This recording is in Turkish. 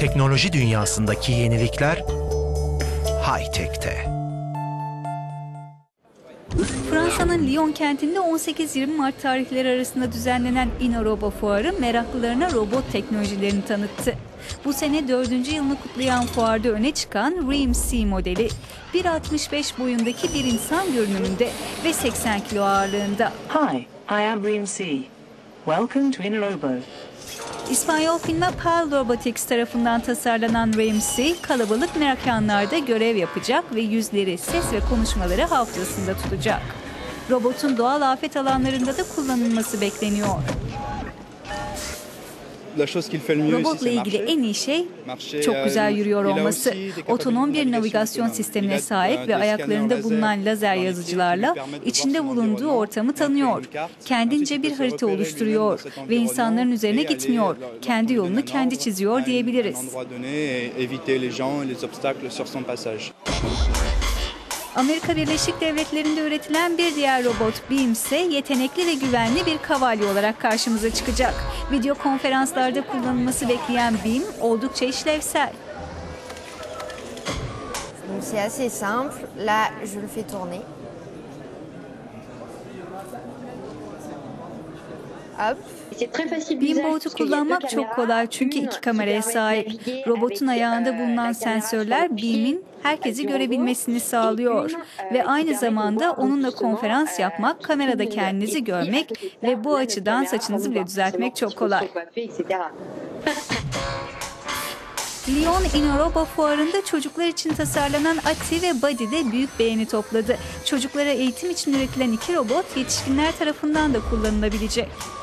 Teknoloji dünyasındaki yenilikler high-tech'te. Fransa'nın Lyon kentinde 18-20 Mart tarihleri arasında düzenlenen Innorobo fuarı meraklılarına robot teknolojilerini tanıttı. Bu sene 4. yılını kutlayan fuarda öne çıkan Reem C modeli, 1.65 boyundaki bir insan görünümünde ve 80 kilo ağırlığında. Hi, I am Reem C. Welcome to Innorobo. İspanyol firma Pal Robotics tarafından tasarlanan Reem C, kalabalık mekanlarda görev yapacak ve yüzleri, ses ve konuşmaları hafızasında tutacak. Robotun doğal afet alanlarında da kullanılması bekleniyor. Robotla ilgili en iyi şey çok güzel yürüyor olması. Otonom bir navigasyon sistemine sahip ve ayaklarında bulunan lazer yazıcılarla içinde bulunduğu ortamı tanıyor. Kendince bir harita oluşturuyor ve insanların üzerine gitmiyor. Kendi yolunu kendi çiziyor diyebiliriz. Amerika Birleşik Devletleri'nde üretilen bir diğer robot Bimse, yetenekli ve güvenli bir kavalye olarak karşımıza çıkacak. Video konferanslarda kullanılması bekleyen Bim oldukça işlevsel. C'est assez simple. Là, je le fais tourner. Hop. Beamboat'u kullanmak çok kolay çünkü iki kameraya sahip. Robotun ayağında bulunan sensörler Beam'in herkesi görebilmesini sağlıyor. Ve aynı zamanda onunla konferans yapmak, kamerada kendinizi görmek ve bu açıdan saçınızı bile düzeltmek çok kolay. Lyon Innorobo fuarında çocuklar için tasarlanan Ati ve Buddy de büyük beğeni topladı. Çocuklara eğitim için üretilen iki robot yetişkinler tarafından da kullanılabilecek.